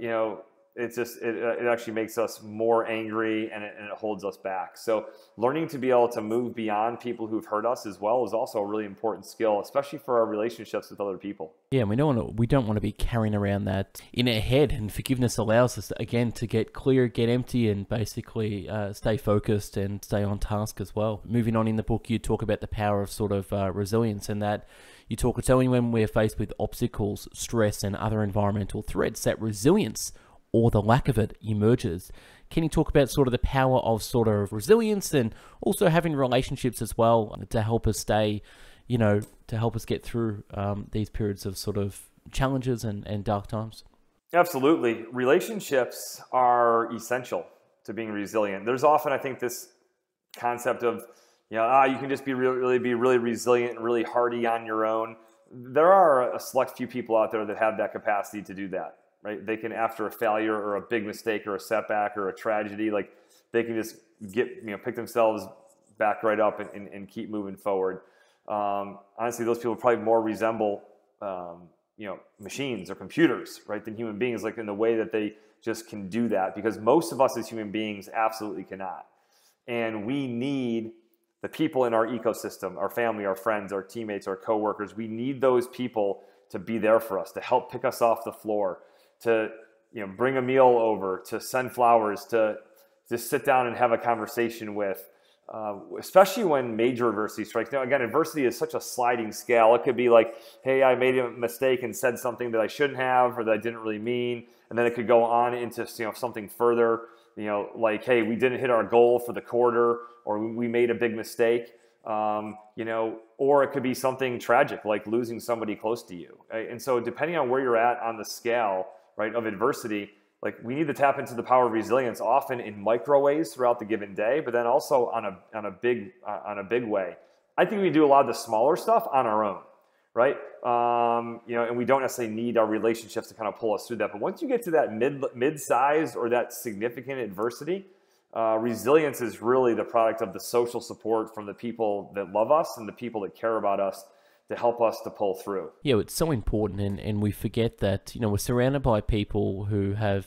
know, it's just, it actually makes us more angry, and it holds us back. So learning to be able to move beyond people who've hurt us as well is also a really important skill, especially for our relationships with other people. Yeah, and we don't want to be carrying around that in our head, and forgiveness allows us, again, to get clear, get empty, and basically stay focused and stay on task as well. Moving on in the book, you talk about the power of sort of resilience, and that you talk about when we're faced with obstacles, stress, and other environmental threats, that resilience or the lack of it emerges. Can you talk about sort of the power of sort of resilience, and also having relationships as well to help us stay, you know, to help us get through these periods of sort of challenges and dark times? Absolutely. Relationships are essential to being resilient. There's often, I think, this concept of, you know, you can just be really resilient and really hardy on your own. There are a select few people out there that have that capacity to do that. Right? They can, after a failure or a big mistake or a setback or a tragedy, like, they can just get, you know, pick themselves back right up and keep moving forward. Honestly, those people probably more resemble, you know, machines or computers, right, than human beings, like, in the way that they just can do that, because most of us as human beings absolutely cannot. And we need the people in our ecosystem, our family, our friends, our teammates, our coworkers. We need those people to be there for us, to help pick us off the floor, to, you know, bring a meal over, to send flowers, to just sit down and have a conversation with, especially when major adversity strikes. Now, again, adversity is such a sliding scale. It could be like, hey, I made a mistake and said something that I shouldn't have, or that I didn't really mean. And then it could go on into, you know, something further, you know, like, hey, we didn't hit our goal for the quarter, or we made a big mistake. You know, or it could be something tragic, like losing somebody close to you. Right? And so depending on where you're at on the scale, right, of adversity, like, we need to tap into the power of resilience, often in micro ways throughout the given day, but then also on a big way. I think we do a lot of the smaller stuff on our own, right? You know, and we don't necessarily need our relationships to kind of pull us through that. But once you get to that mid-sized or that significant adversity, resilience is really the product of the social support from the people that love us and the people that care about us, to help us to pull through. Yeah, it's so important, and we forget that, you know, we're surrounded by people who have,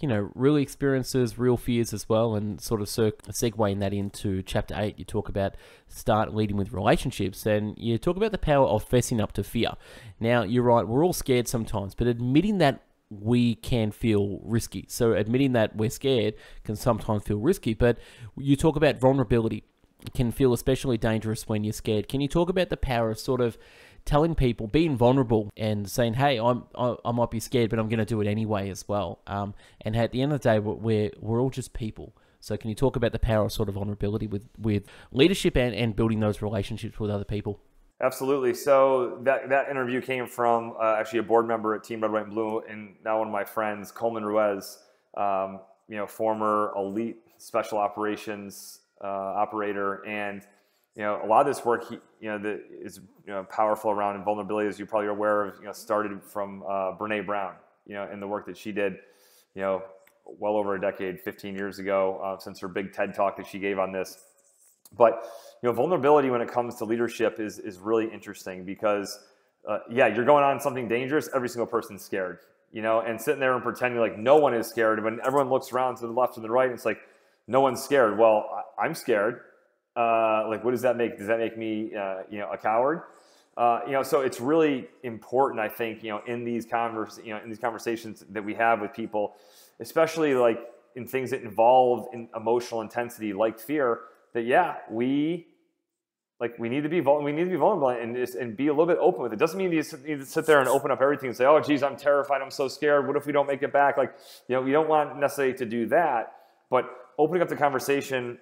you know, real experiences, real fears as well, and sort of segueing that into chapter 8, you talk about start leading with relationships, and you talk about the power of fessing up to fear. Now, you're right, we're all scared sometimes, but admitting that we can feel risky. So admitting that we're scared can sometimes feel risky, but you talk about vulnerability. It can feel especially dangerous when you're scared. Can you talk about the power of sort of telling people, being vulnerable and saying, hey, I might be scared, but I'm going to do it anyway as well. And at the end of the day, we're all just people. So can you talk about the power of sort of vulnerability with leadership and building those relationships with other people? Absolutely. So that interview came from actually a board member at Team Red, White and Blue, and now one of my friends, Coleman Ruiz, you know, former elite special operations operator. And, you know, a lot of this work, you know, that is, you know, powerful around vulnerability, as you probably are aware of, you know, started from Brene Brown, you know, and the work that she did, you know, well over a decade, 15 years ago, since her big TED talk that she gave on this. But, you know, vulnerability when it comes to leadership is really interesting because, yeah, you're going on something dangerous. Every single person's scared. you know, and sitting there and pretending like no one is scared. When everyone looks around to the left and the right, it's like, no one's scared. Well, I'm scared. Like, what does that make? Does that make me, you know, a coward? You know, so it's really important, I think, you know, in these conversations that we have with people, especially like in things that involve in emotional intensity, like fear, that yeah, we need to be vulnerable and be a little bit open with it. Doesn't mean you need to sit there and open up everything and say, oh, geez, I'm terrified, I'm so scared. What if we don't make it back? Like, you know, we don't want necessarily to do that, but opening up the conversation,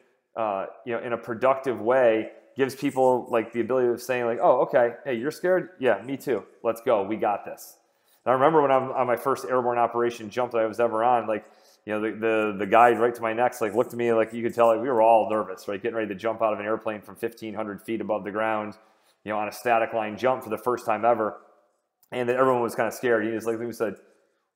you know, in a productive way gives people like the ability of saying like, oh, okay, hey, you're scared? Yeah, me too. Let's go. We got this. And I remember when I'm on my first airborne operation jump that I was ever on, like, you know, the guy right to my necks, like looked at me, like you could tell, like we were all nervous, right? Getting ready to jump out of an airplane from 1,500 feet above the ground, you know, on a static line jump for the first time ever. And then everyone was kind of scared. He just like he said,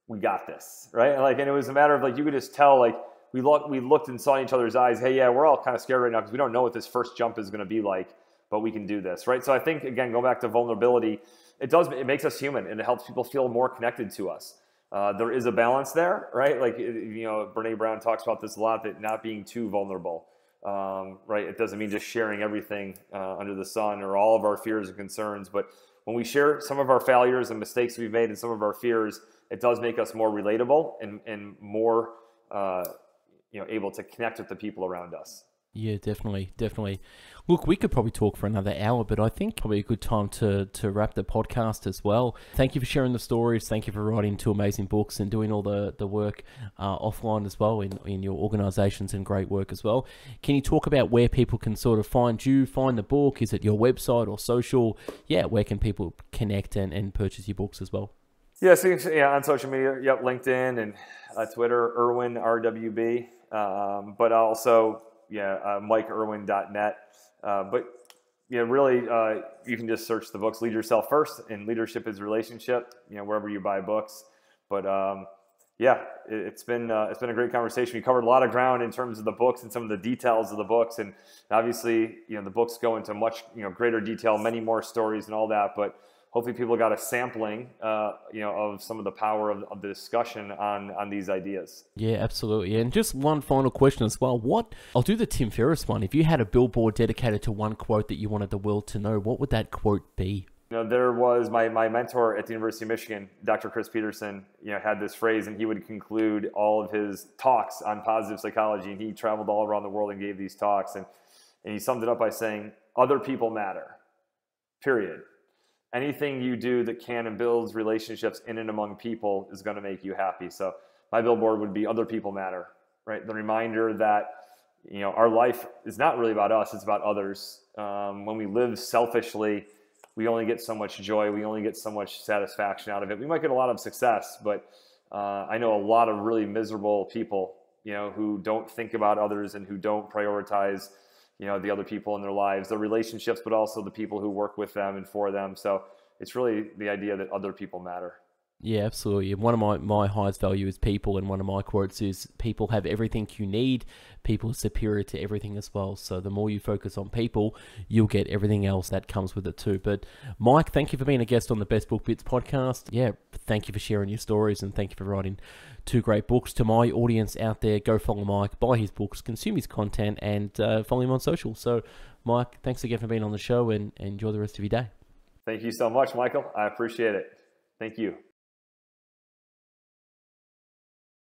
we got this, right? And like, and it was a matter of like, you could just tell like, we looked and saw in each other's eyes, hey, yeah, we're all kind of scared right now because we don't know what this first jump is going to be like, but we can do this, right? So I think, again, go back to vulnerability. It makes us human and it helps people feel more connected to us. There is a balance there, right? Like, you know, Brene Brown talks about this a lot, that not being too vulnerable, right? It doesn't mean just sharing everything under the sun or all of our fears and concerns, but when we share some of our failures and mistakes we've made and some of our fears, it does make us more relatable and more, you know, able to connect with the people around us. Yeah, definitely, definitely. Look, we could probably talk for another hour, but I think probably a good time to wrap the podcast as well. Thank you for sharing the stories. Thank you for writing two amazing books and doing all the work offline as well in your organizations and great work as well. Can you talk about where people can sort of find you, find the book? Is it your website or social? Yeah, where can people connect and purchase your books as well? Yeah, so yeah, on social media, yep, LinkedIn and Twitter, Erwin, RWB. But also, yeah, MikeErwin.net. But yeah, really, you can just search the books, Lead Yourself First and Leadership is a Relationship, you know, wherever you buy books. But yeah, it's been a great conversation. We covered a lot of ground in terms of the books and some of the details of the books. And obviously, you know, the books go into much, you know, greater detail, many more stories and all that. But hopefully people got a sampling, you know, of some of the power of the discussion on these ideas. Yeah, absolutely. And just one final question as well. I'll do the Tim Ferriss one. If you had a billboard dedicated to one quote that you wanted the world to know, what would that quote be? You know, there was my mentor at the University of Michigan, Dr. Chris Peterson, you know, had this phrase, and he would conclude all of his talks on positive psychology. And he traveled all around the world and gave these talks. And he summed it up by saying, other people matter, period. Anything you do that can and builds relationships in and among people is going to make you happy. So my billboard would be other people matter, right? The reminder that, you know, our life is not really about us, it's about others. When we live selfishly, we only get so much joy. We only get so much satisfaction out of it. We might get a lot of success, but I know a lot of really miserable people, you know, who don't think about others and who don't prioritize, you know, the other people in their lives, their relationships, but also the people who work with them and for them. So it's really the idea that other people matter. Yeah, absolutely. One of my highest value is people. And one of my quotes is people have everything you need. People are superior to everything as well. So the more you focus on people, you'll get everything else that comes with it too. But Mike, thank you for being a guest on the Best Book Bits podcast. Yeah, thank you for sharing your stories and thank you for writing two great books. To my audience out there, go follow Mike, buy his books, consume his content and follow him on social. So Mike, thanks again for being on the show and enjoy the rest of your day. Thank you so much, Michael. I appreciate it. Thank you.